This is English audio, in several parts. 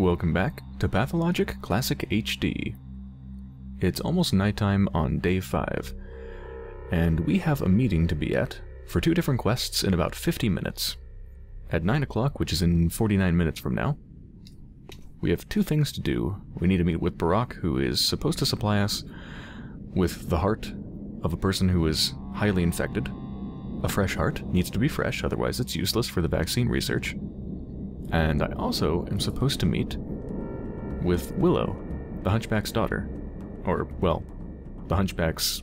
Welcome back to Pathologic Classic HD. It's almost nighttime on day 5, and we have a meeting to be at for 2 different quests in about 50 minutes. At 9 o'clock, which is in 49 minutes from now, we have 2 things to do. We need to meet with Barak, who is supposed to supply us with the heart of a person who is highly infected. A fresh heart needs to be fresh, otherwise it's useless for the vaccine research. And I also am supposed to meet with Willow, the Hunchback's daughter. Or, well, the Hunchback's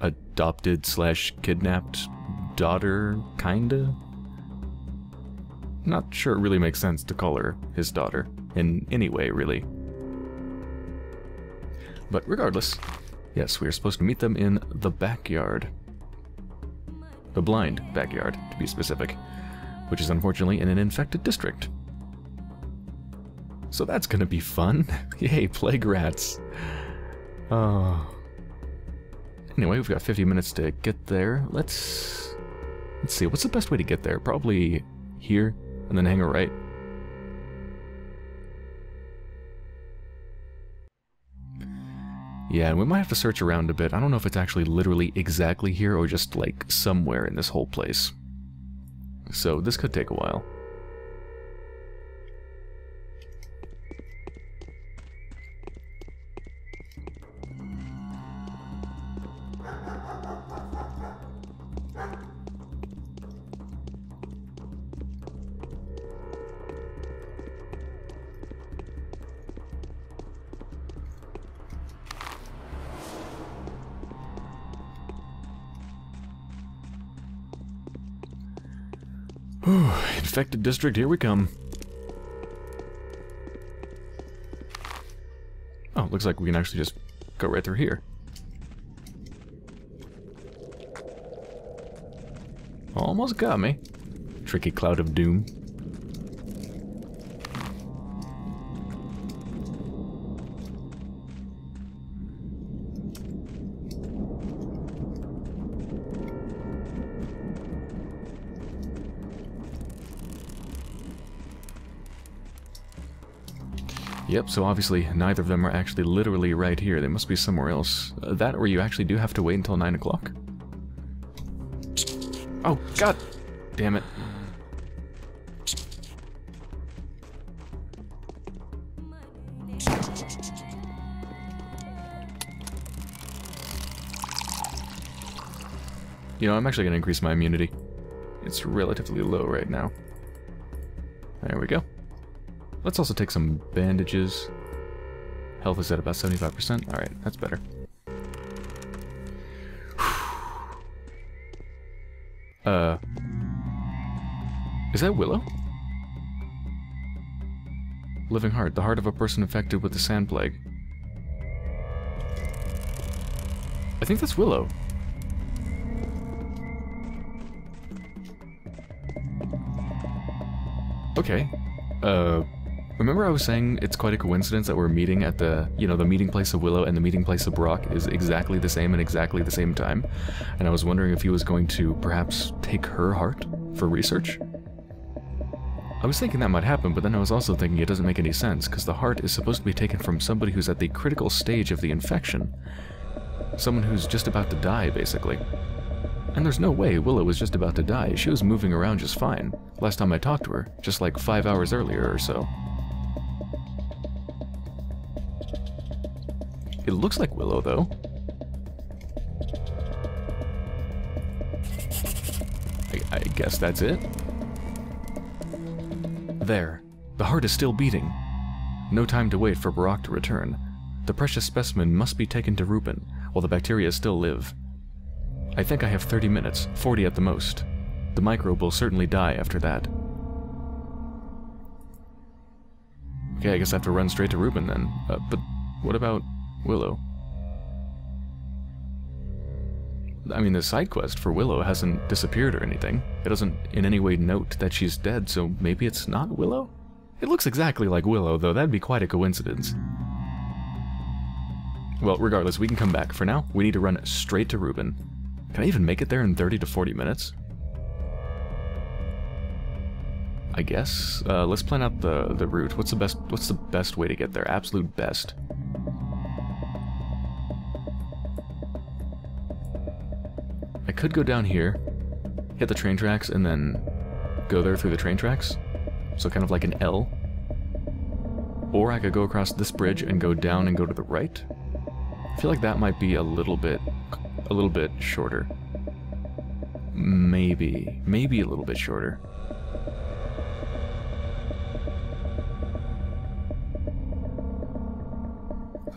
adopted/kidnapped daughter, kinda? Not sure it really makes sense to call her his daughter, in any way, really. But regardless, yes, we are supposed to meet them in the backyard. The blind backyard, to be specific, which is unfortunately in an infected district. So that's gonna be fun. Yay, plague rats. Oh. Anyway, we've got 50 minutes to get there. Let's see, what's the best way to get there? Probably here, and then hang a right. Yeah, and we might have to search around a bit. I don't know if it's actually literally exactly here, or just, like, somewhere in this whole place. So this could take a while. Infected district, here we come. Oh, looks like we can actually just go right through here. Almost got me. Tricky cloud of doom. Yep, so obviously neither of them are actually literally right here. They must be somewhere else. That or you actually do have to wait until 9 o'clock. Oh, God! Damn it. You know, I'm actually going to increase my immunity. It's relatively low right now. There we go. Let's also take some bandages. Health is at about 75%. Alright, that's better. Is that Willow? Living heart. The heart of a person infected with the sand plague. I think that's Willow. Okay. Remember I was saying it's quite a coincidence that we're meeting at the, you know, the meeting place of Willow and the meeting place of Brock is exactly the same and exactly the same time, and I was wondering if he was going to perhaps take her heart for research? I was thinking that might happen, but then I was also thinking it doesn't make any sense, because the heart is supposed to be taken from somebody who's at the critical stage of the infection. Someone who's just about to die, basically. And there's no way Willow was just about to die, she was moving around just fine. Last time I talked to her, just like 5 hours earlier or so. It looks like Willow, though. I guess that's it. There. The heart is still beating. No time to wait for Barak to return. The precious specimen must be taken to Reuben, while the bacteria still live. I think I have 30 minutes, 40 at the most. The microbe will certainly die after that. Okay, I guess I have to run straight to Reuben then. But what about Willow? I mean, the side quest for Willow hasn't disappeared or anything. It doesn't in any way note that she's dead, so maybe it's not Willow? It looks exactly like Willow, though. That'd be quite a coincidence. Well, regardless, we can come back. For now, we need to run straight to Reuben. Can I even make it there in 30 to 40 minutes? I guess. Let's plan out the route. What's the best way to get there? Absolute best. I could go down here, hit the train tracks, and then go there through the train tracks. So kind of like an L. Or I could go across this bridge and go down and go to the right. I feel like that might be a little bit shorter. Maybe a little bit shorter.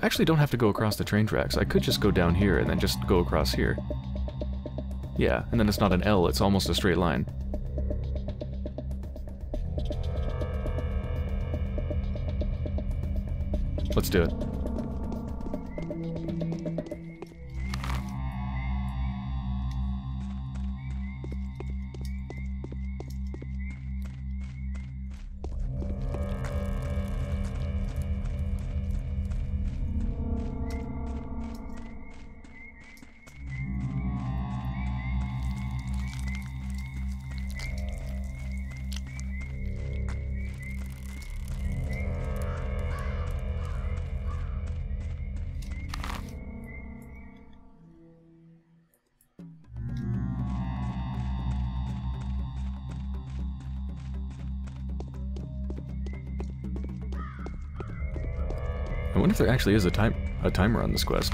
I actually don't have to go across the train tracks. I could just go down here and then just go across here. Yeah, and then it's not an L, it's almost a straight line. Let's do it. There actually is a timer on this quest.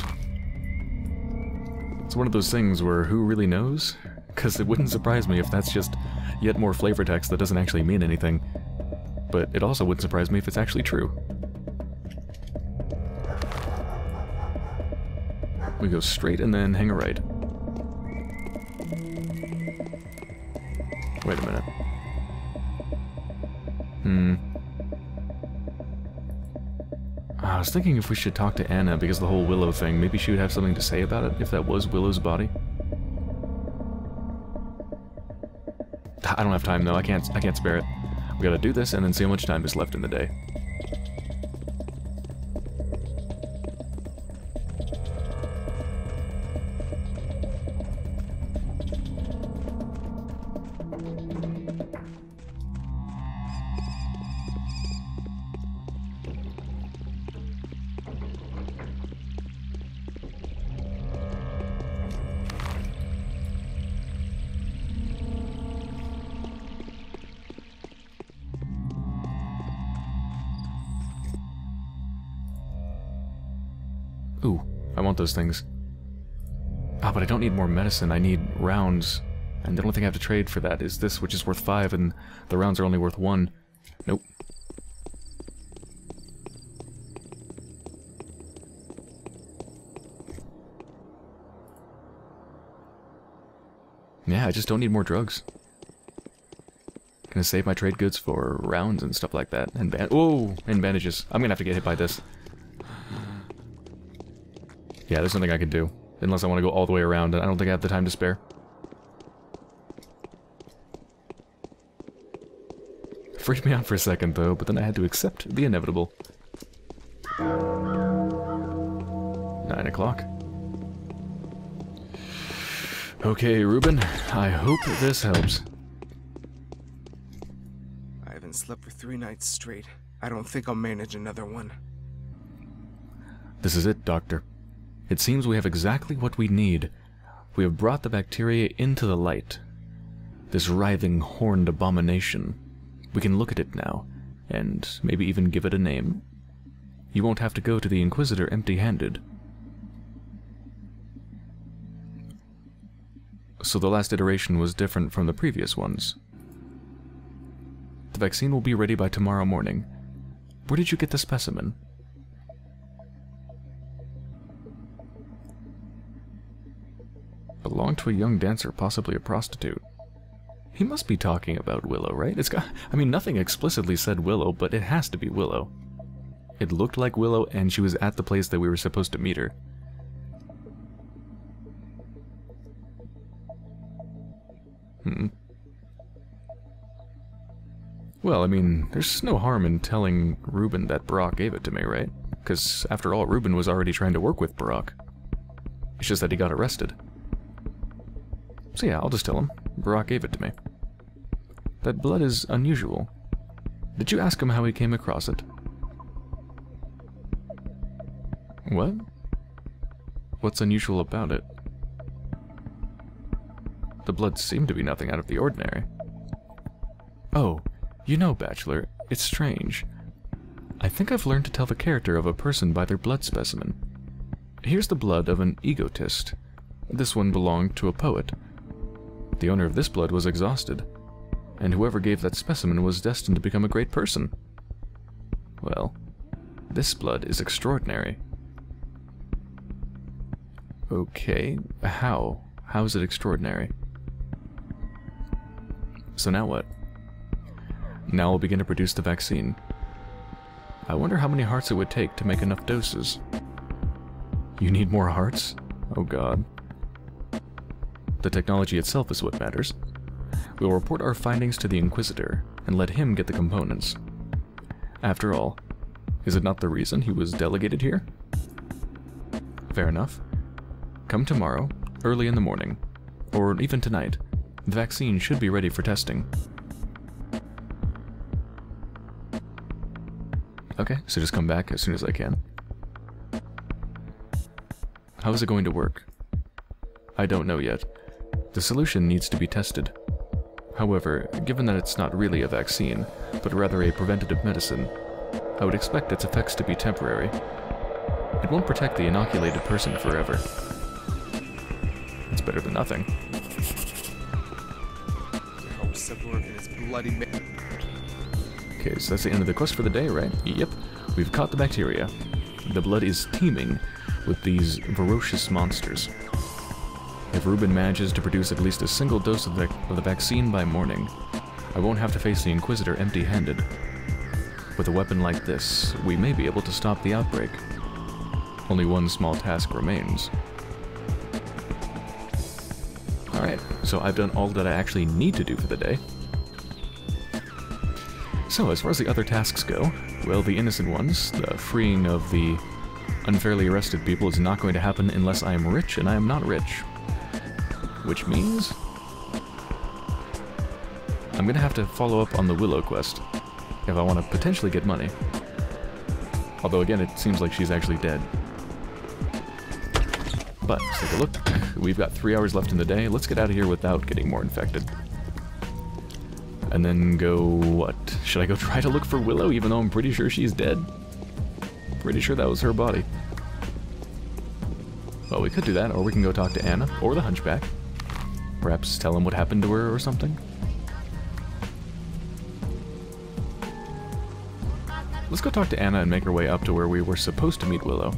It's one of those things where who really knows? Because it wouldn't surprise me if that's just yet more flavor text that doesn't actually mean anything. But it also wouldn't surprise me if it's actually true. We go straight and then hang a right. Wait a minute. I was thinking if we should talk to Anna because the whole Willow thing, maybe she would have something to say about it if that was Willow's body. I don't have time though, I can't spare it. We gotta do this and then see how much time is left in the day. Those things. Ah, but I don't need more medicine. I need rounds, and the only thing I have to trade for that is this, which is worth 5, and the rounds are only worth 1. Nope. Yeah, I just don't need more drugs. Gonna save my trade goods for rounds and stuff like that, and bandages. I'm gonna have to get hit by this. Yeah, there's nothing I can do, unless I want to go all the way around, and I don't think I have the time to spare. It freaked me out for a second, though, but then I had to accept the inevitable. 9 o'clock. Okay, Reuben, I hope this helps. I haven't slept for 3 nights straight. I don't think I'll manage another one. This is it, Doctor. It seems we have exactly what we need. We have brought the bacteria into the light. This writhing, horned abomination. We can look at it now, and maybe even give it a name. You won't have to go to the Inquisitor empty-handed. So the last iteration was different from the previous ones. The vaccine will be ready by tomorrow morning. Where did you get the specimen? Belonged to a young dancer, possibly a prostitute. He must be talking about Willow, right? It's got, I mean, nothing explicitly said Willow, but it has to be Willow. It looked like Willow, and she was at the place that we were supposed to meet her. Well, I mean, there's no harm in telling Reuben that Barak gave it to me, right? Because, after all, Reuben was already trying to work with Barak. It's just that he got arrested. So yeah, I'll just tell him. Barak gave it to me. That blood is unusual. Did you ask him how he came across it? What? What's unusual about it? The blood seemed to be nothing out of the ordinary. Oh, you know, Bachelor, it's strange. I think I've learned to tell the character of a person by their blood specimen. Here's the blood of an egotist. This one belonged to a poet. The owner of this blood was exhausted, and whoever gave that specimen was destined to become a great person. Well, this blood is extraordinary. Okay, how? How is it extraordinary? So now what? Now I'll begin to produce the vaccine. I wonder how many hearts it would take to make enough doses. You need more hearts? Oh god. The technology itself is what matters. We will report our findings to the Inquisitor, and let him get the components. After all, is it not the reason he was delegated here? Fair enough. Come tomorrow, early in the morning, or even tonight. The vaccine should be ready for testing. Okay, so just come back as soon as I can. How is it going to work? I don't know yet. The solution needs to be tested. However, given that it's not really a vaccine, but rather a preventative medicine, I would expect its effects to be temporary. It won't protect the inoculated person forever. It's better than nothing. Okay, so that's the end of the quest for the day, right? Yep, we've caught the bacteria. The blood is teeming with these ferocious monsters. If Reuben manages to produce at least a single dose of the vaccine by morning, I won't have to face the Inquisitor empty-handed. With a weapon like this, we may be able to stop the outbreak. Only one small task remains. Alright, so I've done all that I actually need to do for the day. So, as far as the other tasks go, well, the innocent ones, the freeing of the unfairly arrested people is not going to happen unless I am rich, and I am not rich. Which means I'm gonna have to follow up on the Willow quest if I want to potentially get money. Although again, it seems like she's actually dead. But let's take a look. We've got 3 hours left in the day. Let's get out of here without getting more infected. And then go what? Should I go try to look for Willow even though I'm pretty sure she's dead? Pretty sure that was her body. Well, we could do that, or we can go talk to Anna or the Hunchback. Perhaps tell him what happened to her or something. Let's go talk to Anna and make our way up to where we were supposed to meet Willow.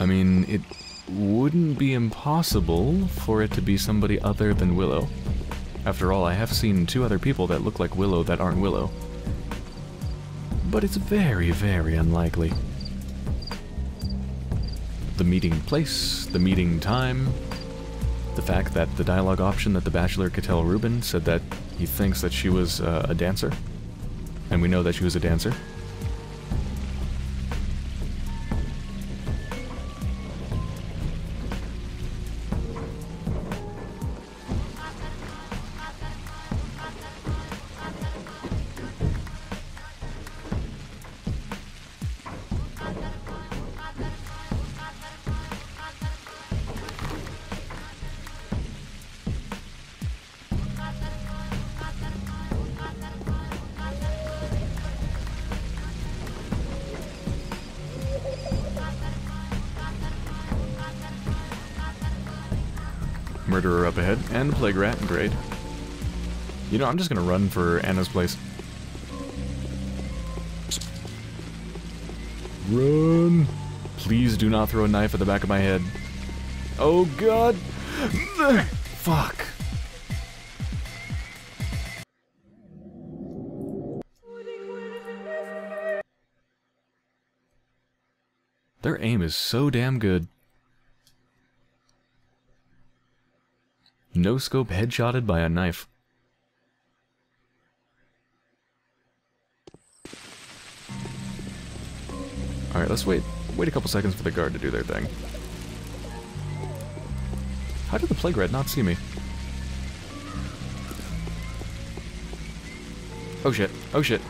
I mean, it wouldn't be impossible for it to be somebody other than Willow. After all, I have seen 2 other people that look like Willow that aren't Willow. But it's very, very unlikely. The meeting place, the meeting time, the fact that the dialogue option that the Bachelor could tell Reuben said that he thinks that she was a dancer, and we know that she was a dancer. Murderer up ahead, and the plague rat, great. You know, I'm just gonna run for Anna's place. Run! Please do not throw a knife at the back of my head. Oh god! Fuck! Their aim is so damn good. No-scope headshotted by a knife. Alright, let's wait a couple seconds for the guard to do their thing. How did the plague rat not see me? Oh shit. Oh shit.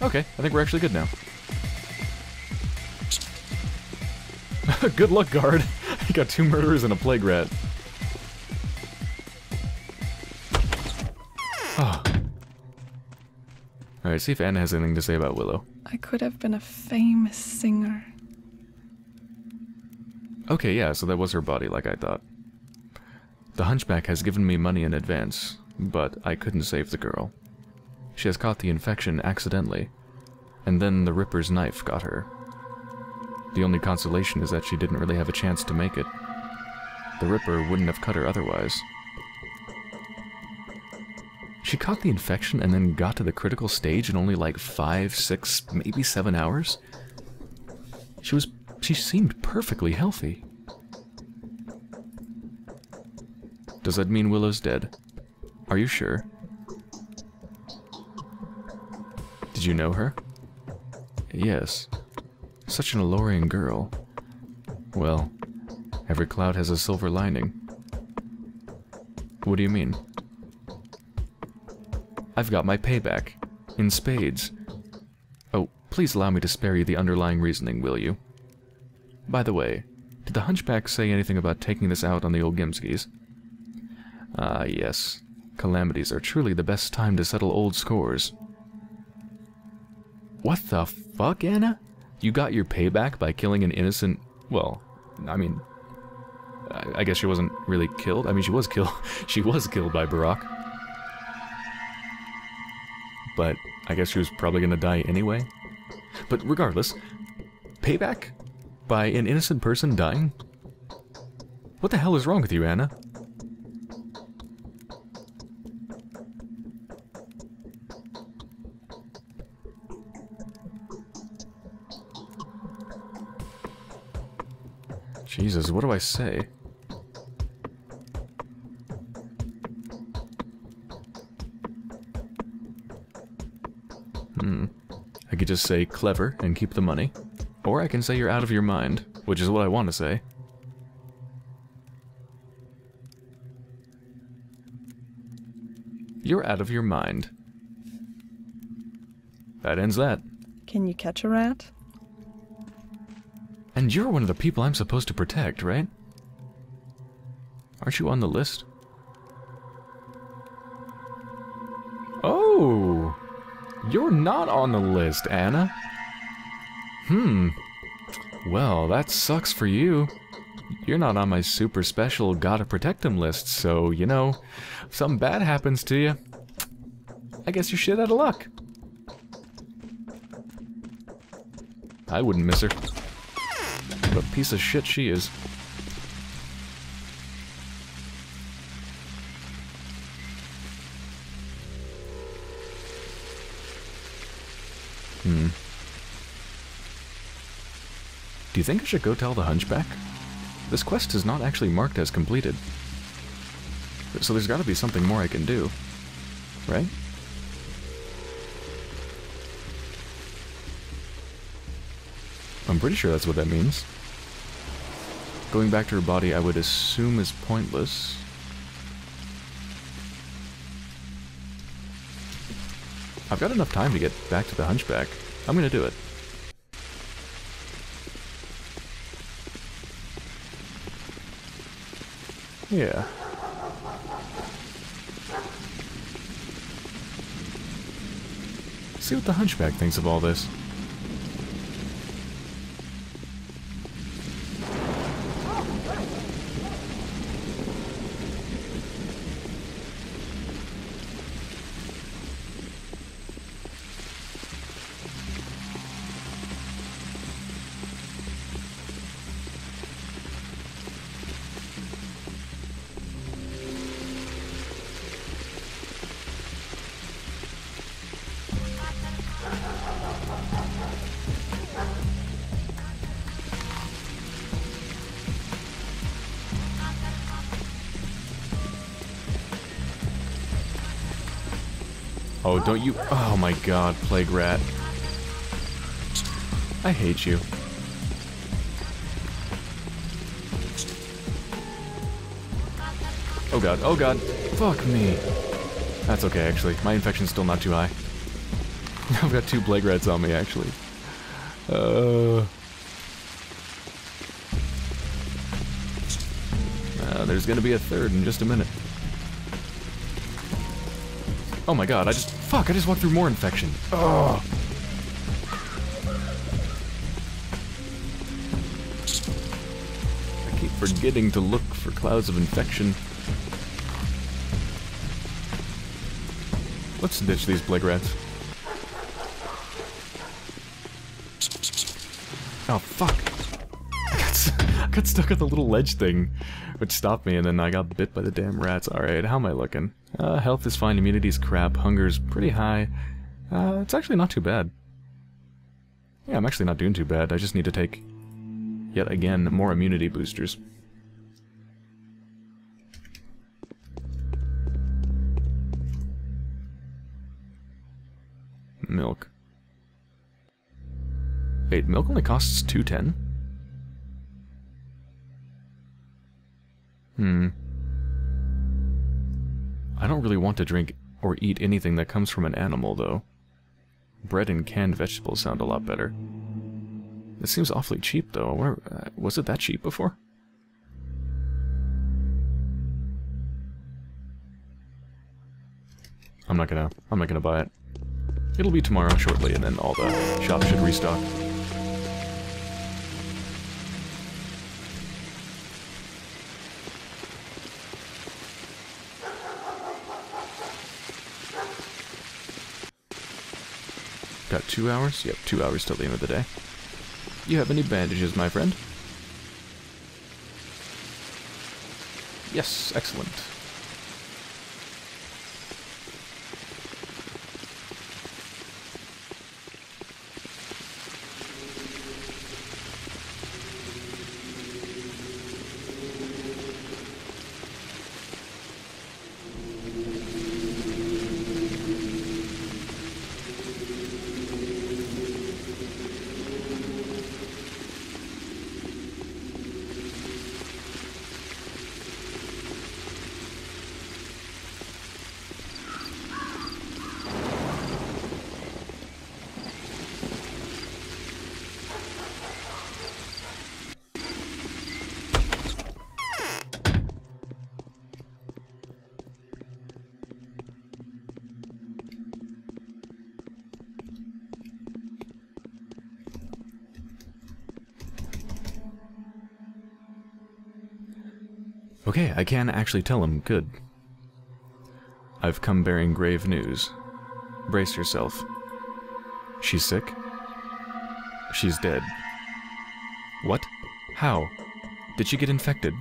Okay, I think we're actually good now. Good luck, guard. You got two murderers and a plague rat. Oh. Alright, see if Anna has anything to say about Willow. I could have been a famous singer. Okay, yeah, so that was her body, like I thought. The hunchback has given me money in advance, but I couldn't save the girl. She has caught the infection accidentally, and then the Ripper's knife got her. The only consolation is that she didn't really have a chance to make it. The Ripper wouldn't have cut her otherwise. She caught the infection and then got to the critical stage in only like 5, 6, maybe 7 hours? She seemed perfectly healthy. Does that mean Willow's dead? Are you sure? Did you know her? Yes. Such an alluring girl. Well, every cloud has a silver lining. What do you mean? I've got my payback. In spades. Oh, please allow me to spare you the underlying reasoning, will you? By the way, did the hunchback say anything about taking this out on the old Gimskys? Ah, yes. Calamities are truly the best time to settle old scores. What the fuck, Anna? You got your payback by killing an innocent... Well, I mean... I guess she wasn't really killed. I mean, she was killed. She was killed by Barak. But I guess she was probably gonna die anyway. But regardless, payback? By an innocent person dying? What the hell is wrong with you, Anna? Jesus, what do I say? I could just say clever and keep the money. Or I can say you're out of your mind, which is what I want to say. You're out of your mind. That ends that. Can you catch a rat? And you're one of the people I'm supposed to protect, right? Aren't you on the list? Oh! You're not on the list, Anna! Well, that sucks for you. You're not on my super special gotta protect them list, so, you know, if something bad happens to you, I guess you're shit out of luck. I wouldn't miss her. What a piece of shit she is. Do you think I should go tell the hunchback? This quest is not actually marked as completed. So there's gotta be something more I can do, right? I'm pretty sure that's what that means. Going back to her body, I would assume is pointless. I've got enough time to get back to the hunchback. I'm gonna do it. Yeah. See what the hunchback thinks of all this. Oh, don't you... Oh my god, plague rat. I hate you. god, oh god. Fuck me. That's okay, actually. My infection's still not too high. I've got two plague rats on me, actually. There's gonna be a third in just a minute. Oh my god, I just walked through more infection. Ugh. I keep forgetting to look for clouds of infection. Let's ditch these plague rats. Oh, fuck. I got stuck at the little ledge thing, which stopped me, and then I got bit by the damn rats. Alright, how am I looking? Health is fine, immunity's crap, hunger's pretty high. It's actually not too bad. Yeah, I'm actually not doing too bad. I just need to take, yet again, more immunity boosters. Milk. Wait, milk only costs $2.10? I don't really want to drink or eat anything that comes from an animal, though. Bread and canned vegetables sound a lot better. It seems awfully cheap, though. Was it that cheap before? I'm not gonna buy it. It'll be tomorrow shortly, and then all the shops should restock. Got 2 hours? Yep, 2 hours till the end of the day. You have any bandages, my friend? Yes, excellent. Okay, I can actually tell him. Good. I've come bearing grave news. Brace yourself. She's sick. She's dead. What? How? Did she get infected?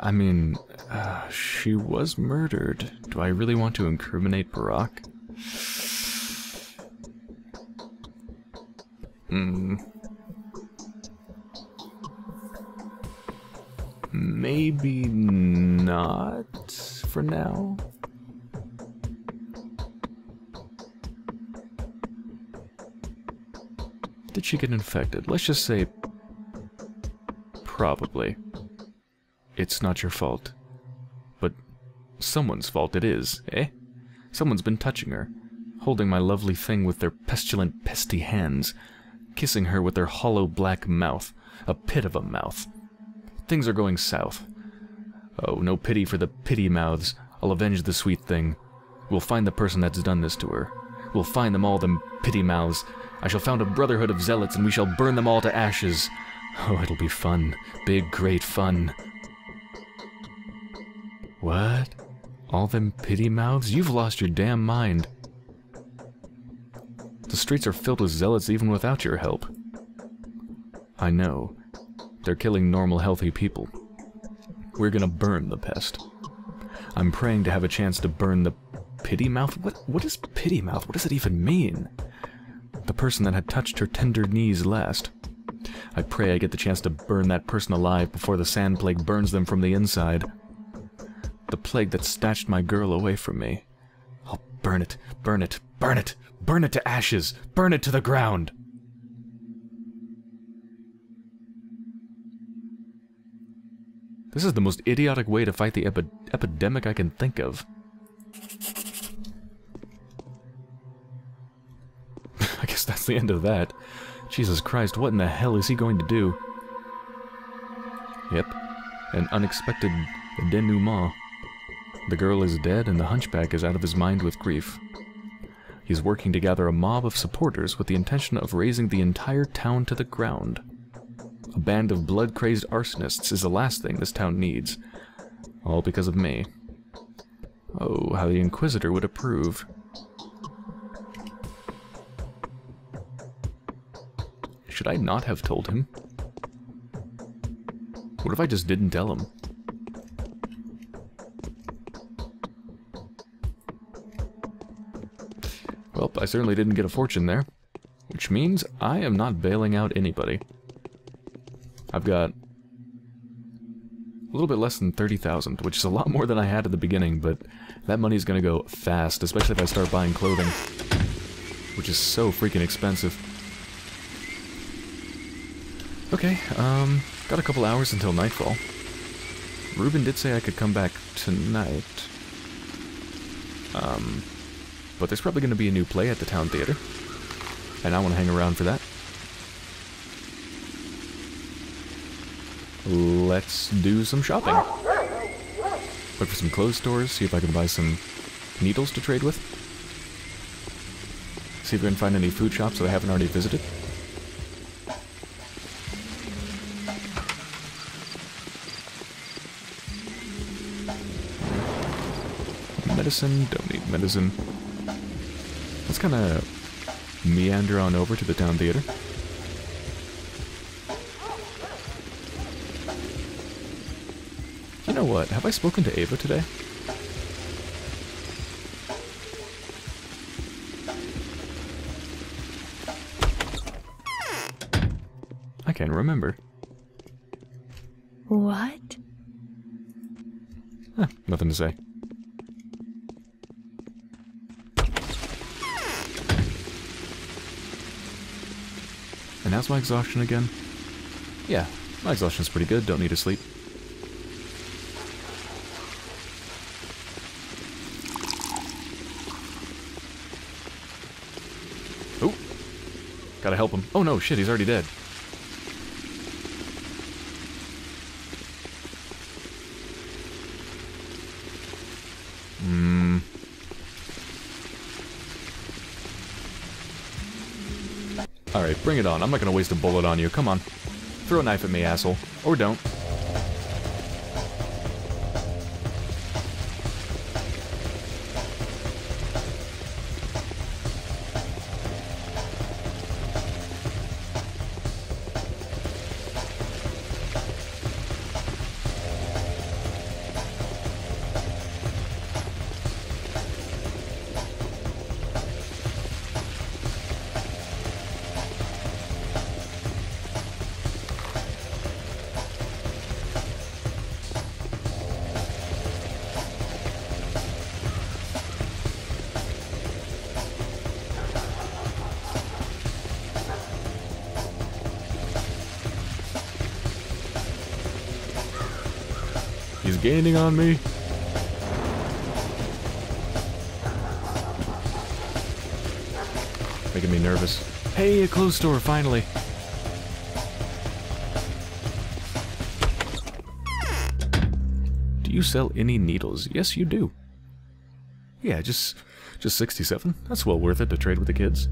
I mean, she was murdered. Do I really want to incriminate Barak? Maybe not for now. Did she get infected? Let's just say probably. It's not your fault. But someone's fault it is, eh? Someone's been touching her, holding my lovely thing with their pestilent, pesty hands, kissing her with their hollow black mouth, a pit of a mouth. Things are going south. Oh, no pity for the pity mouths. I'll avenge the sweet thing. We'll find the person that's done this to her. We'll find them all, them pity mouths. I shall found a brotherhood of zealots, and we shall burn them all to ashes. Oh, it'll be fun. Big, great fun. What? All them pity mouths? You've lost your damn mind. The streets are filled with zealots even without your help. I know. They're killing normal, healthy people. We're gonna burn the pest. I'm praying to have a chance to burn the pity mouth. What is pity mouth? What does it even mean? The person that had touched her tender knees last. I pray I get the chance to burn that person alive before the sand plague burns them from the inside. The plague that snatched my girl away from me. I'll burn it, burn it, burn it, burn it to ashes, burn it to the ground. This is the most idiotic way to fight the epidemic I can think of. I guess that's the end of that. Jesus Christ, what in the hell is he going to do? Yep. An unexpected denouement. The girl is dead and the hunchback is out of his mind with grief. He's working to gather a mob of supporters with the intention of razing the entire town to the ground. A band of blood-crazed arsonists is the last thing this town needs. All because of me. Oh, how the Inquisitor would approve. Should I not have told him? What if I just didn't tell him? Well, I certainly didn't get a fortune there. Which means I am not bailing out anybody. I've got a little bit less than 30,000, which is a lot more than I had at the beginning, but that money's gonna go fast, especially if I start buying clothing, which is so freaking expensive. Okay, got a couple hours until nightfall. Reuben did say I could come back tonight. But there's probably gonna be a new play at the town theater, and I wanna hang around for that. Let's do some shopping. Look for some clothes stores, see if I can buy some needles to trade with. See if I can find any food shops that I haven't already visited. Medicine, don't need medicine. Let's kind of meander on over to the town theater. You know what? Have I spoken to Ava today? I can't remember. What? Huh, nothing to say. And how's my exhaustion again? Yeah, my exhaustion's pretty good, don't need to sleep. Gotta help him. Oh no, shit, he's already dead. Hmm. Alright, bring it on. I'm not gonna waste a bullet on you. Come on. Throw a knife at me, asshole. Or don't. Gaining on me. Making me nervous. Hey, a clothes store, finally. Do you sell any needles? Yes, you do. Yeah, just 67. That's well worth it to trade with the kids.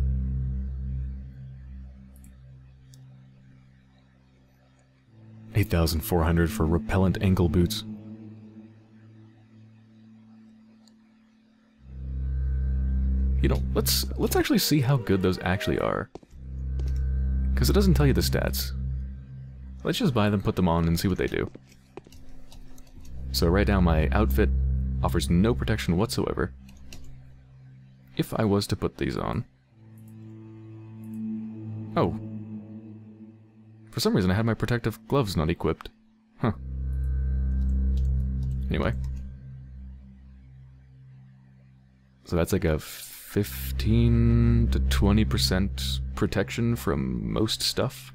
$8,400 for repellent ankle boots. You know, let's actually see how good those actually are. Because it doesn't tell you the stats. Let's just buy them, put them on, and see what they do. So right now my outfit offers no protection whatsoever. If I was to put these on... Oh. For some reason I had my protective gloves not equipped. Huh. Anyway. So that's like a... 15 to 20% protection from most stuff.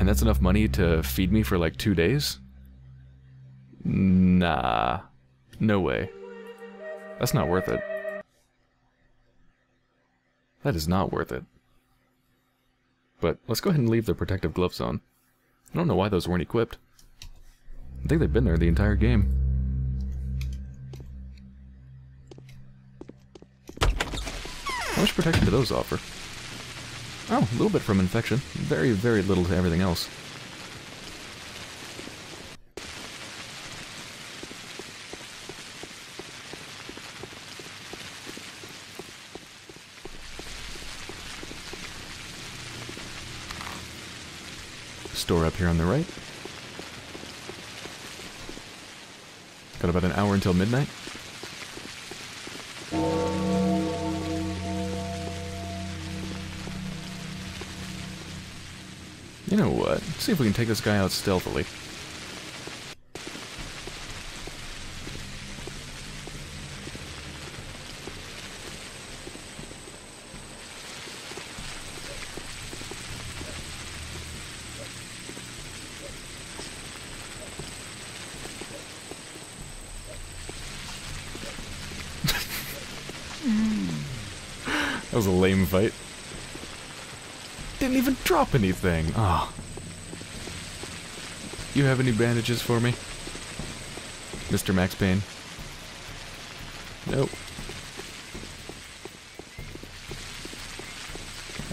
And that's enough money to feed me for like 2 days? Nah. No way. That's not worth it. That is not worth it. But let's go ahead and leave the protective gloves on. I don't know why those weren't equipped. I think they've been there the entire game. How much protection do those offer? Oh, a little bit from infection. Very, very little to everything else. Store up here on the right. Got about an hour until midnight. You know what? Let's see if we can take this guy out stealthily. That was a lame fight. Didn't even drop anything. Ah. Oh. You have any bandages for me, Mr. Max Payne? Nope.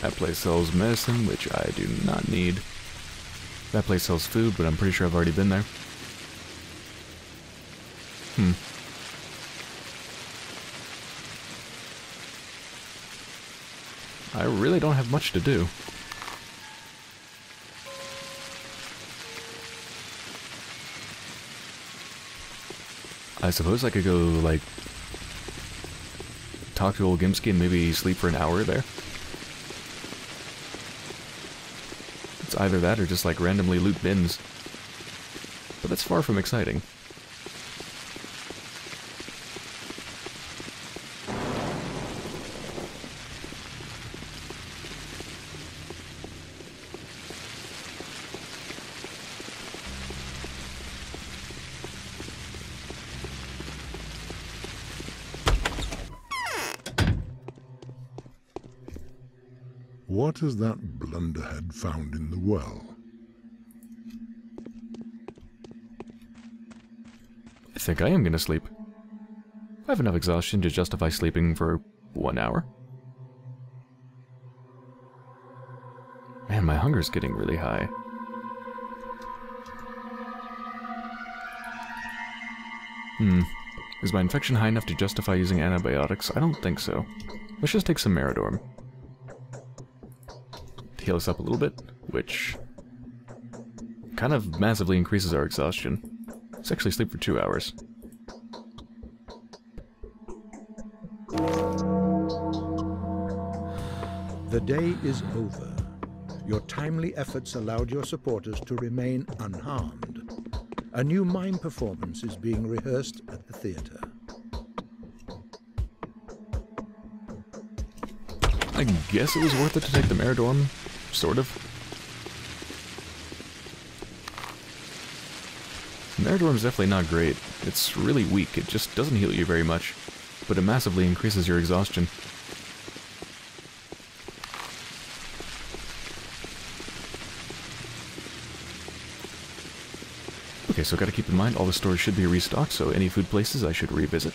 That place sells medicine, which I do not need. That place sells food, but I'm pretty sure I've already been there. Hmm. I really don't have much to do. I suppose I could go, like, talk to old Gimsky and maybe sleep for an hour there. It's either that or just, like, randomly loot bins. But that's far from exciting. What has that blunderhead found in the well? I think I am gonna sleep. I have enough exhaustion to justify sleeping for 1 hour. Man, my hunger's getting really high. Is my infection high enough to justify using antibiotics? I don't think so. Let's just take some Meridorm. Heal us up a little bit, which kind of massively increases our exhaustion. Let's actually sleep for 2 hours. The day is over. Your timely efforts allowed your supporters to remain unharmed. A new mime performance is being rehearsed at the theater. I guess it was worth it to take the Meridorm. Sort of. Meridorm's definitely not great. It's really weak, it just doesn't heal you very much, but it massively increases your exhaustion. Okay, so gotta keep in mind all the stores should be restocked, so any food places I should revisit.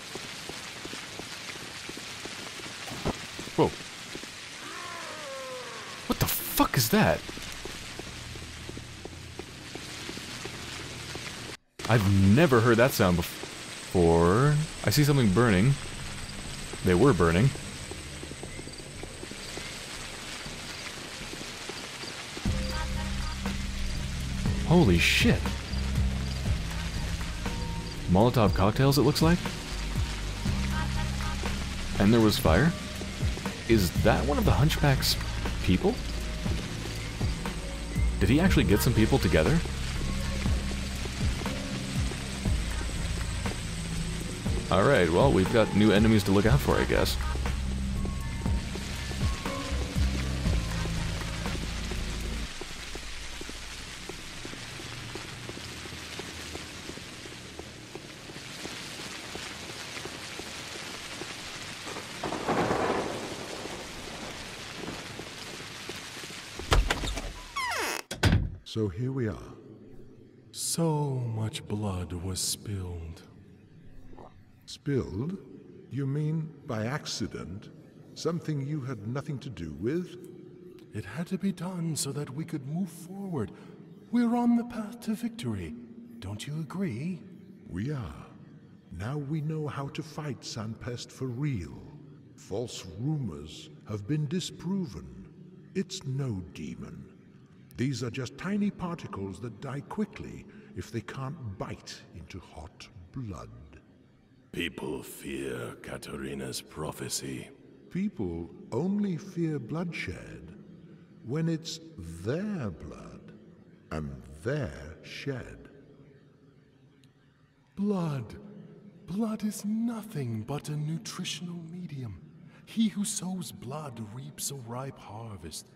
Whoa. What the fuck is that? I've never heard that sound before. I see something burning. They were burning. Holy shit. Molotov cocktails, it looks like. And there was fire. Is that one of the Hunchback's people? Did he actually get some people together? Alright, well, we've got new enemies to look out for, I guess. So here we are. So much blood was spilled. Spilled? You mean by accident? Something you had nothing to do with? It had to be done so that we could move forward. We're on the path to victory. Don't you agree? We are. Now we know how to fight Sandpest for real. False rumors have been disproven. It's no demon. These are just tiny particles that die quickly if they can't bite into hot blood. People fear Katerina's prophecy. People only fear bloodshed when it's their blood and their shed. Blood. Blood is nothing but a nutritional medium. He who sows blood reaps a ripe harvest.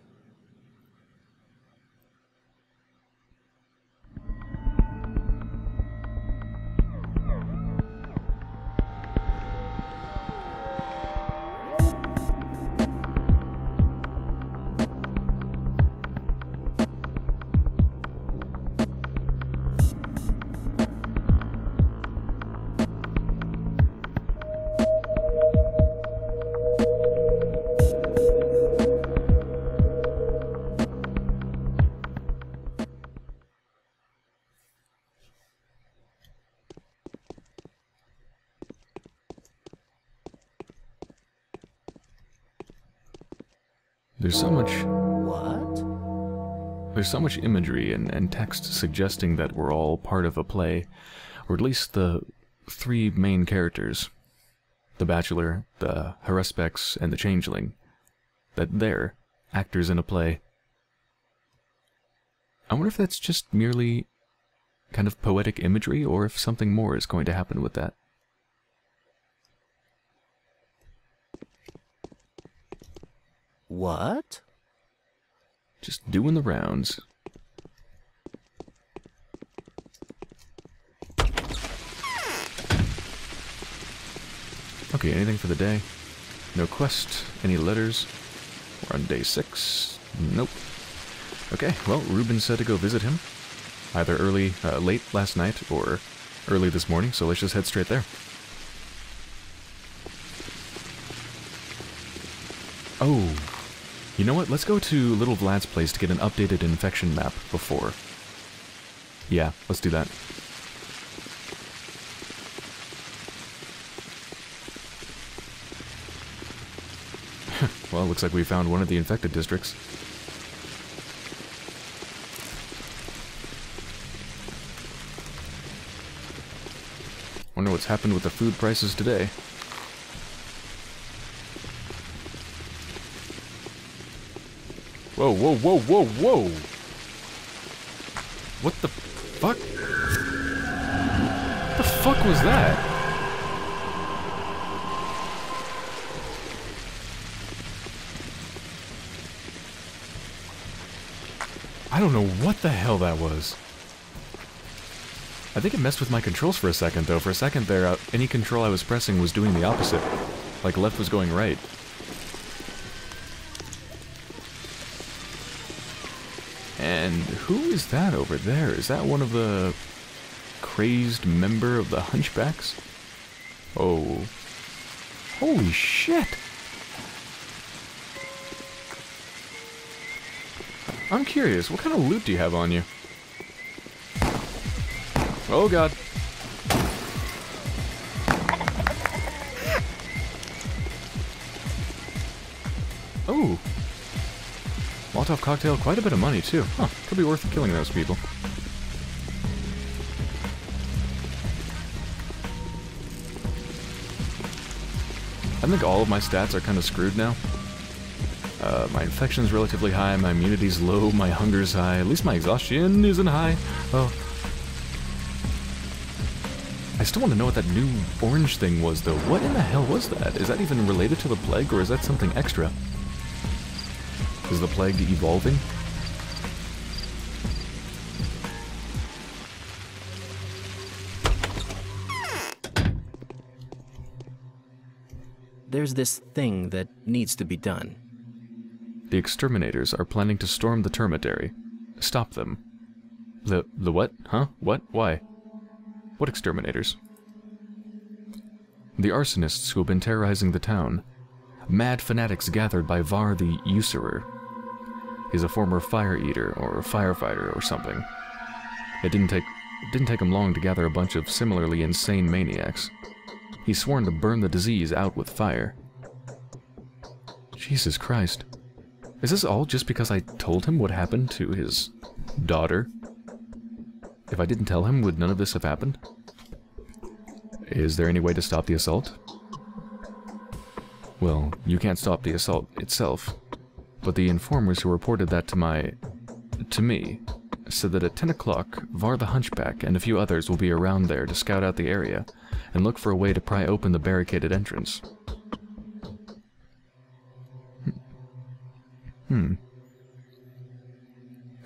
There's so much... What? There's so much imagery and text suggesting that we're all part of a play, or at least the three main characters, the Bachelor, the Harespex, and the Changeling, that they're actors in a play. I wonder if that's just merely kind of poetic imagery, or if something more is going to happen with that. What? Just doing the rounds. Okay, anything for the day? No quest, any letters? We're on day 6. Nope. Okay, well, Reuben said to go visit him. Either early, late last night or early this morning, so let's just head straight there. Oh. You know what? Let's go to Little Vlad's place to get an updated infection map before. Yeah, let's do that. Well, looks like we found one of the infected districts. Wonder what's happened with the food prices today. Whoa, whoa, whoa, whoa, whoa! What the fuck? What the fuck was that? I don't know what the hell that was. I think it messed with my controls for a second, though. For a second there, any control I was pressing was doing the opposite. Like, left was going right. And who is that over there? Is that one of the crazed member of the Hunchbacks? Oh. Holy shit! I'm curious, what kind of loot do you have on you? Oh god. Oh. Molotov cocktail, quite a bit of money too. Huh, could be worth killing those people. I think all of my stats are kind of screwed now. My infection's relatively high, my immunity's low, my hunger's high, at least my exhaustion isn't high. Oh. I still want to know what that new orange thing was though. What in the hell was that? Is that even related to the plague or is that something extra? Is the plague evolving? There's this thing that needs to be done. The exterminators are planning to storm the Termitary. Stop them. The what? Huh? What? Why? What exterminators? The arsonists who have been terrorizing the town. Mad fanatics gathered by Var the Usurer. He's a former fire eater or firefighter or something. It didn't take him long to gather a bunch of similarly insane maniacs. He's sworn to burn the disease out with fire. Jesus Christ. Is this all just because I told him what happened to his daughter? If I didn't tell him, would none of this have happened? Is there any way to stop the assault? Well, you can't stop the assault itself, but the informers who reported that to me, said that at 10 o'clock, Var the Hunchback and a few others will be around there to scout out the area and look for a way to pry open the barricaded entrance. I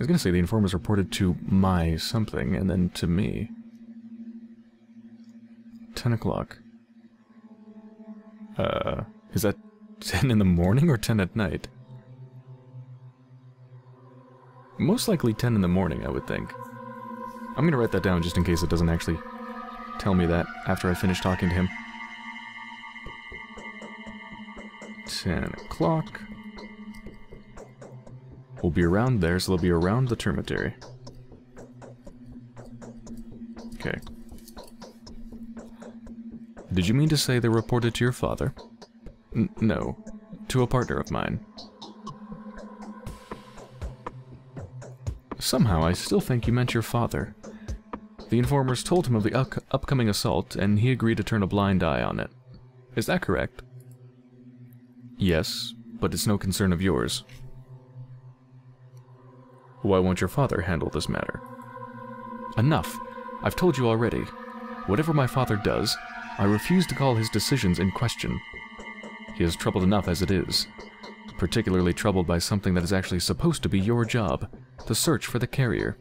was gonna say the informers reported to my something and then to me. 10 o'clock. Is that 10 in the morning or 10 at night? Most likely 10 in the morning, I would think. I'm gonna write that down just in case it doesn't actually tell me that after I finish talking to him. 10 o'clock. We'll be around there, so they'll be around the Termitary. Okay. Did you mean to say they reported to your father? No. To a partner of mine. Somehow, I still think you meant your father. The informers told him of the upcoming assault, and he agreed to turn a blind eye on it. Is that correct? Yes, but it's no concern of yours. Why won't your father handle this matter? Enough! I've told you already. Whatever my father does, I refuse to call his decisions in question. He is troubled enough as it is. Particularly troubled by something that is actually supposed to be your job, the search for the carrier.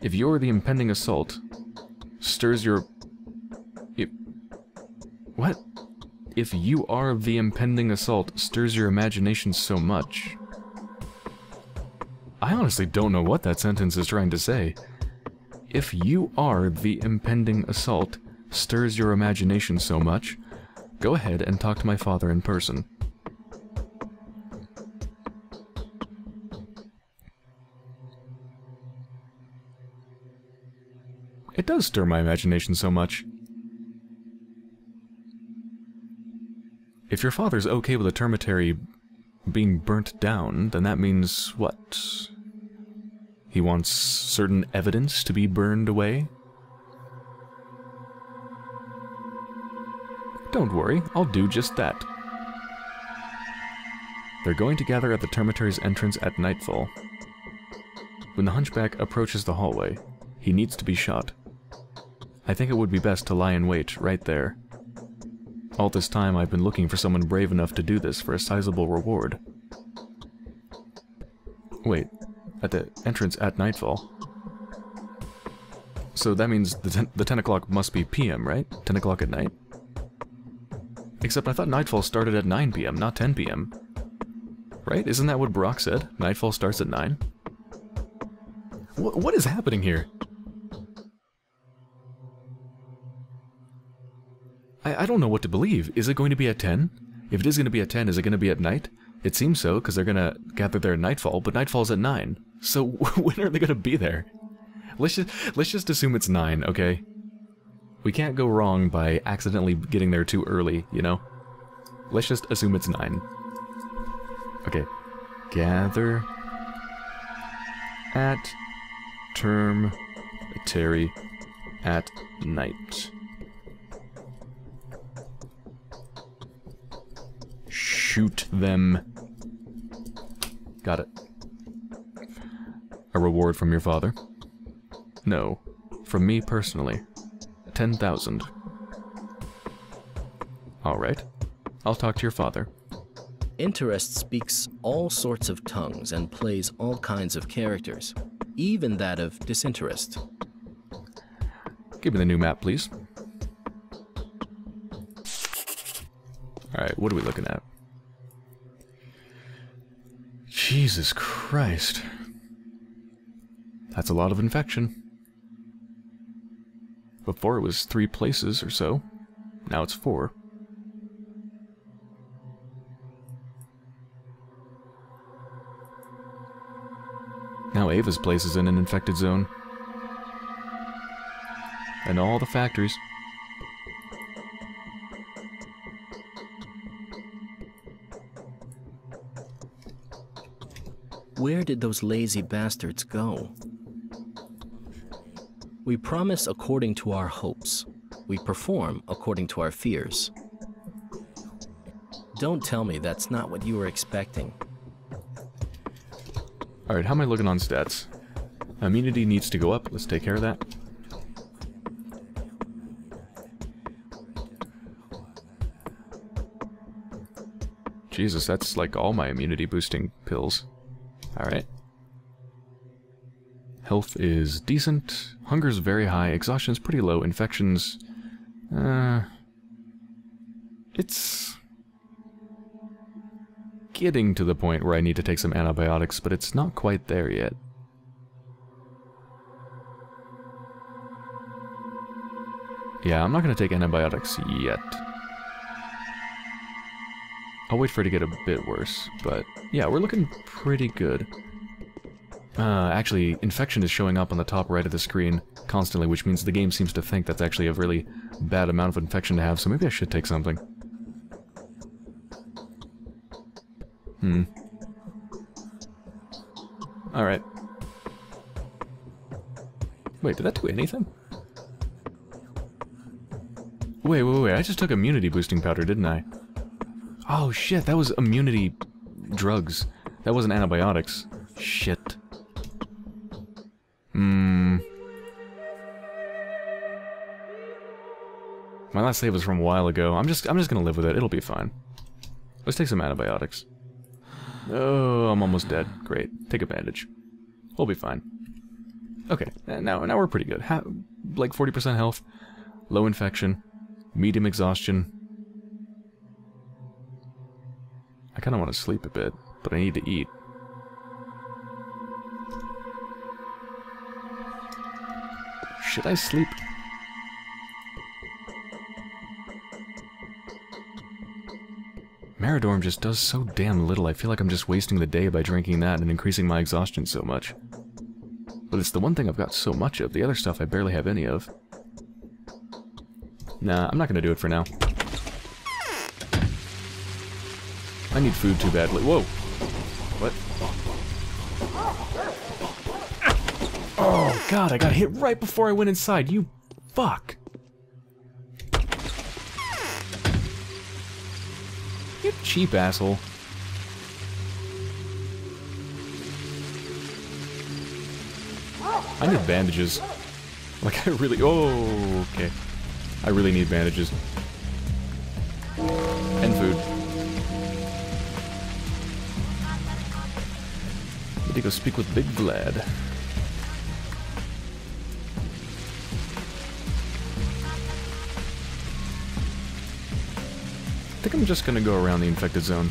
If your the impending assault stirs your... What? If you are the impending assault stirs your imagination so much... I honestly don't know what that sentence is trying to say. If you are the impending assault, stirs your imagination so much, go ahead and talk to my father in person. It does stir my imagination so much. If your father's okay with a Termitary being burnt down, then that means what? He wants certain evidence to be burned away? Don't worry, I'll do just that. They're going to gather at the Termitary's entrance at nightfall. When the Hunchback approaches the hallway, he needs to be shot. I think it would be best to lie in wait right there. All this time I've been looking for someone brave enough to do this for a sizable reward. Wait. At the entrance at nightfall. So that means the 10 o'clock must be p.m., right? 10 o'clock at night? Except I thought nightfall started at 9 p.m., not 10 p.m. Right? Isn't that what Barak said? Nightfall starts at 9? What is happening here? I don't know what to believe. Is it going to be at 10? If it is going to be at 10, is it going to be at night? It seems so, because they're going to gather there at nightfall, but nightfall's at 9. So when are they going to be there? Let's just assume it's 9, okay? We can't go wrong by accidentally getting there too early, you know? Let's just assume it's 9. Okay. Gather at Termitary at night. Shoot them. Got it. A reward from your father? No. From me personally. 10,000. Alright. I'll talk to your father. Interest speaks all sorts of tongues and plays all kinds of characters, even that of disinterest. Give me the new map, please. Alright, what are we looking at? Jesus Christ. That's a lot of infection. Before it was 3 places or so. Now it's 4. Now Ava's place is in an infected zone. And all the factories. Where did those lazy bastards go? We promise according to our hopes. We perform according to our fears. Don't tell me that's not what you were expecting. Alright, how am I looking on stats? Immunity needs to go up. Let's take care of that. Jesus, that's like all my immunity boosting pills. Alright. Health is decent. Hunger's very high. Exhaustion's pretty low. Infections... it's... getting to the point where I need to take some antibiotics, but it's not quite there yet. Yeah, I'm not gonna take antibiotics yet. I'll wait for it to get a bit worse, but yeah, we're looking pretty good. Actually, infection is showing up on the top right of the screen constantly, which means the game seems to think that's actually a really bad amount of infection to have, so maybe I should take something. Alright. Wait, did that do anything? Wait, I just took immunity boosting powder, didn't I? Oh shit, that was immunity drugs. That wasn't antibiotics. Shit. My last save was from a while ago. I'm just gonna live with it. It'll be fine. Let's take some antibiotics. Oh, I'm almost dead. Great. Take a bandage. We'll be fine. Okay. Now we're pretty good. Like 40% health, low infection, medium exhaustion. I kind of want to sleep a bit, but I need to eat. Should I sleep? Meridorm just does so damn little. I feel like I'm just wasting the day by drinking that and increasing my exhaustion so much. But it's the one thing I've got so much of. The other stuff I barely have any of. Nah, I'm not gonna do it for now. I need food too badly. Whoa! What? Oh god, I got hit right before I went inside, you fuck! You cheap asshole. I need bandages. Like, I really... Oh, okay. I really need bandages. And food. To go speak with Big Vlad. I think I'm just gonna go around the infected zone.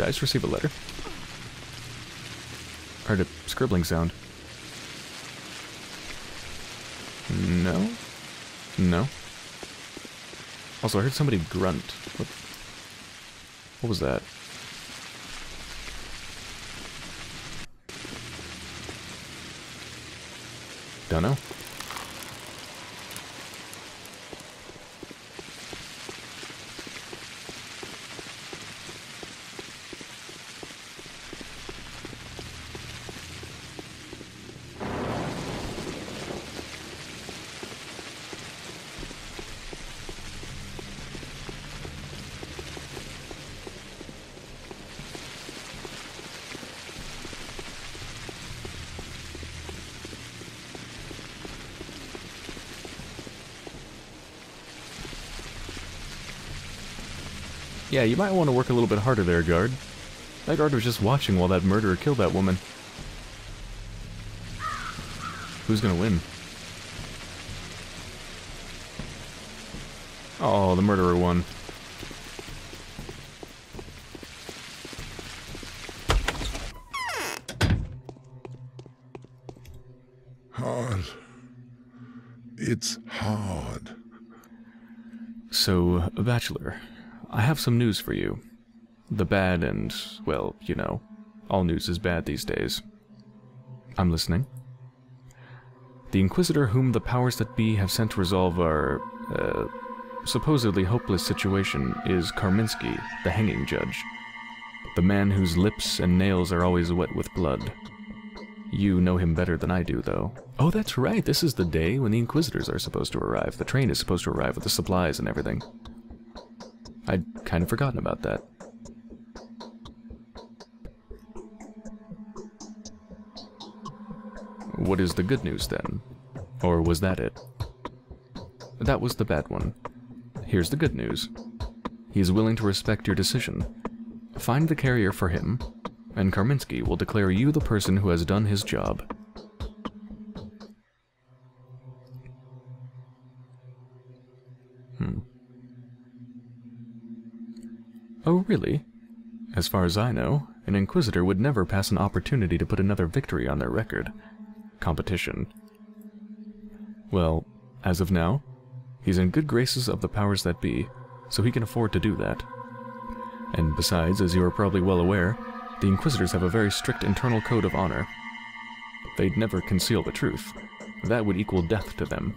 I just received a letter. Heard a scribbling sound. No? No. Also, I heard somebody grunt. What was that? Don't know. Yeah, you might want to work a little bit harder there, guard. That guard was just watching while that murderer killed that woman. Who's gonna win? Oh, the murderer won. Hard. It's hard. So, Bachelor, I have some news for you. The bad and, well, you know, all news is bad these days. I'm listening. The Inquisitor whom the powers that be have sent to resolve our, supposedly hopeless situation is Karminsky, the hanging judge. The man whose lips and nails are always wet with blood. You know him better than I do, though. Oh, that's right, this is the day when the Inquisitors are supposed to arrive. The train is supposed to arrive with the supplies and everything. I'd kind of forgotten about that. What is the good news, then? Or was that it? That was the bad one. Here's the good news. He is willing to respect your decision. Find the carrier for him, and Karminsky will declare you the person who has done his job. Oh, really? As far as I know, an Inquisitor would never pass an opportunity to put another victory on their record. Competition. Well, as of now, he's in good graces of the powers that be, so he can afford to do that. And besides, as you are probably well aware, the Inquisitors have a very strict internal code of honor. They'd never conceal the truth. That would equal death to them.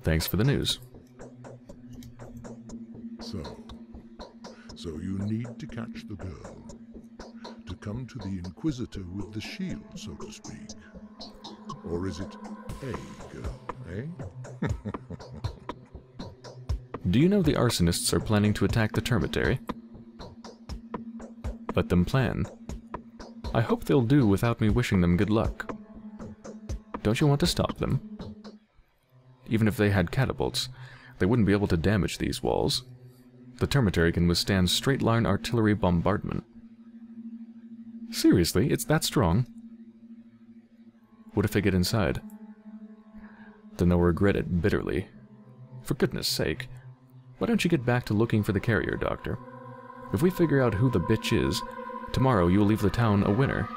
Thanks for the news. So you need to catch the girl. To come to the Inquisitor with the shield, so to speak. Or is it a girl, eh? Do you know the arsonists are planning to attack the Termitary? Let them plan. I hope they'll do without me wishing them good luck. Don't you want to stop them? Even if they had catapults, they wouldn't be able to damage these walls. The Termitary can withstand straight-line artillery bombardment. Seriously, it's that strong? What if they get inside? Then they'll regret it bitterly. For goodness sake, why don't you get back to looking for the carrier, Doctor? If we figure out who the bitch is, tomorrow you'll leave the town a winner,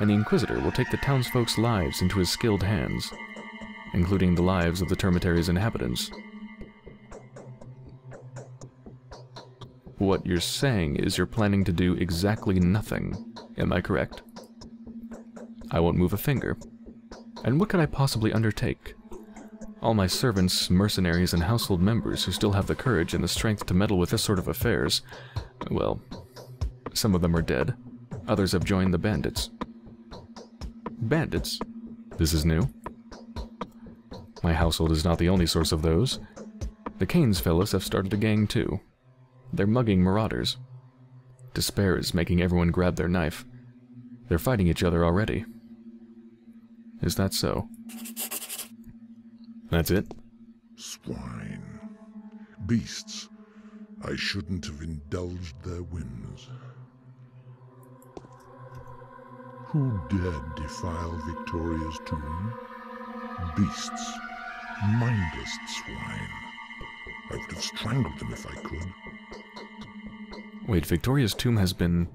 and the Inquisitor will take the townsfolk's lives into his skilled hands, including the lives of the Termitary's inhabitants. What you're saying is you're planning to do exactly nothing. Am I correct? I won't move a finger. And what could I possibly undertake? All my servants, mercenaries, and household members who still have the courage and the strength to meddle with this sort of affairs, well, some of them are dead. Others have joined the bandits. Bandits? This is new. My household is not the only source of those. The Keynes fellas have started a gang too. They're mugging marauders. Despair is making everyone grab their knife. They're fighting each other already. Is that so? That's it? Swine. Beasts. I shouldn't have indulged their whims. Who dared defile Victoria's tomb? Beasts. Mindless swine. I would have strangled them if I could. Wait, Victoria's tomb has been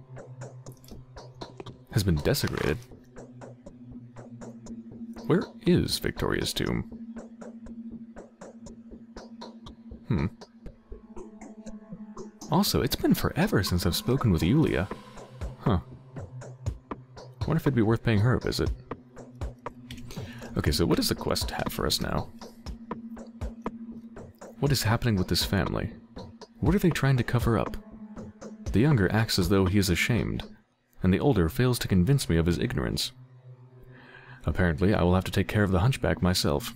desecrated? Where is Victoria's tomb? Also, it's been forever since I've spoken with Yulia. Huh. I wonder if it'd be worth paying her a visit. Okay, so what does the quest have for us now? What is happening with this family? What are they trying to cover up? The younger acts as though he is ashamed, and the older fails to convince me of his ignorance. Apparently, I will have to take care of the hunchback myself.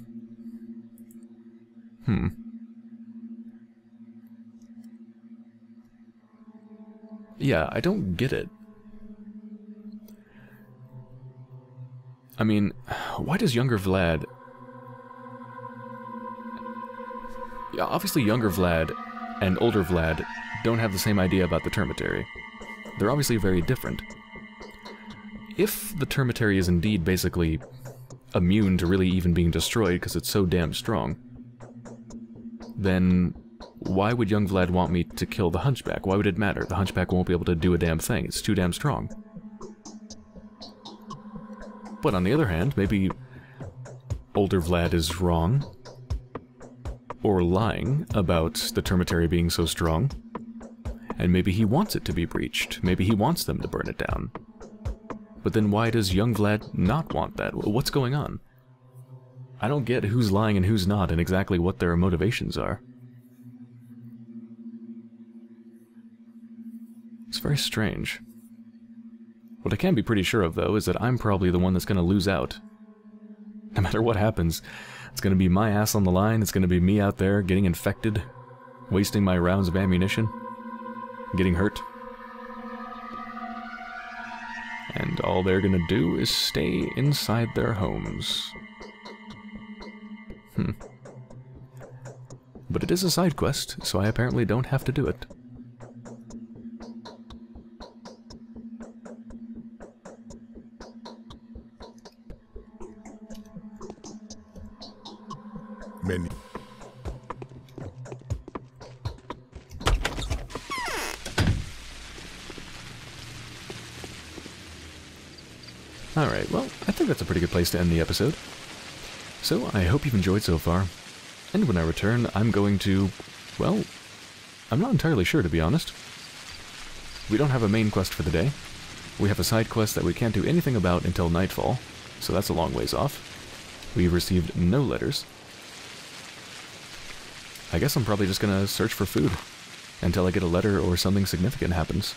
Yeah, I don't get it. I mean, why does younger Vlad... obviously younger Vlad and older Vlad don't have the same idea about the Termitary. They're obviously very different. If the Termitary is indeed basically immune to really even being destroyed because it's so damn strong, then why would young Vlad want me to kill the Hunchback? Why would it matter? The Hunchback won't be able to do a damn thing. It's too damn strong. But on the other hand, maybe older Vlad is wrong, or lying about the Termitary being so strong, and maybe he wants it to be breached. Maybe he wants them to burn it down. But then why does young Vlad not want that? What's going on? I don't get who's lying and who's not and exactly what their motivations are. It's very strange. What I can be pretty sure of, though, is that I'm probably the one that's going to lose out. No matter what happens, it's going to be my ass on the line, it's going to be me out there getting infected, wasting my rounds of ammunition, getting hurt. And all they're going to do is stay inside their homes. But it is a side quest, so I apparently don't have to do it. Menu. Alright, well, I think that's a pretty good place to end the episode. So, I hope you've enjoyed so far. And when I return, I'm going to... well, I'm not entirely sure, to be honest. We don't have a main quest for the day. We have a side quest that we can't do anything about until nightfall, so that's a long ways off. We've received no letters. I guess I'm probably just gonna search for food until I get a letter or something significant happens.